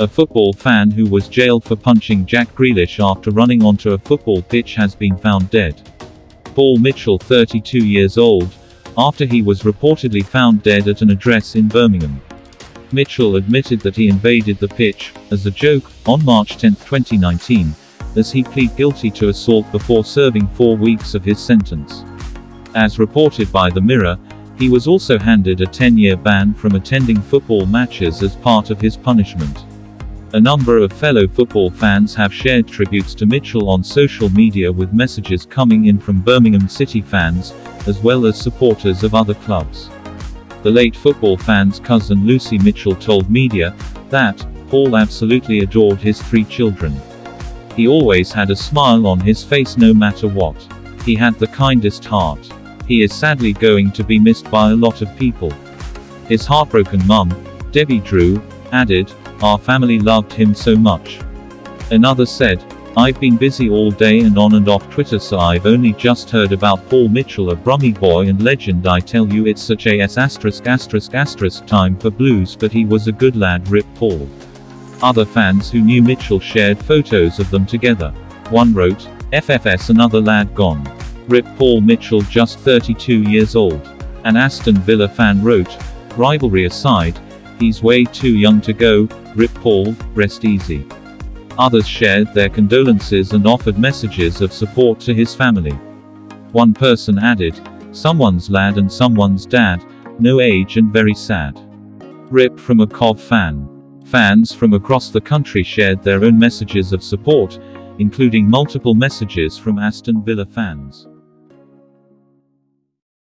A football fan who was jailed for punching Jack Grealish after running onto a football pitch has been found dead. Paul Mitchell, 32 years old, after he was reportedly found dead at an address in Birmingham. Mitchell admitted that he invaded the pitch, as a joke, on March 10, 2019, as he pleaded guilty to assault before serving 4 weeks of his sentence. As reported by The Mirror, he was also handed a 10-year ban from attending football matches as part of his punishment. A number of fellow football fans have shared tributes to Mitchell on social media, with messages coming in from Birmingham City fans, as well as supporters of other clubs. The late football fan's cousin Lucy Mitchell told media that Paul absolutely adored his 3 children. He always had a smile on his face no matter what. He had the kindest heart. He is sadly going to be missed by a lot of people. His heartbroken mum, Debbie Drew, added, "Our family loved him so much." Another said, "I've been busy all day and on and off Twitter, so I've only just heard about Paul Mitchell, a Brummy boy and legend. I tell you, it's such a **** time for blues, but he was a good lad, rip Paul." Other fans who knew Mitchell shared photos of them together. One wrote, "FFS, another lad gone. Rip Paul Mitchell, just 32 years old." An Aston Villa fan wrote, "Rivalry aside, he's way too young to go, rip Paul, rest easy." Others shared their condolences and offered messages of support to his family. One person added, "Someone's lad and someone's dad, no age and very sad. Rip," from a Cov fan. Fans from across the country shared their own messages of support, including multiple messages from Aston Villa fans.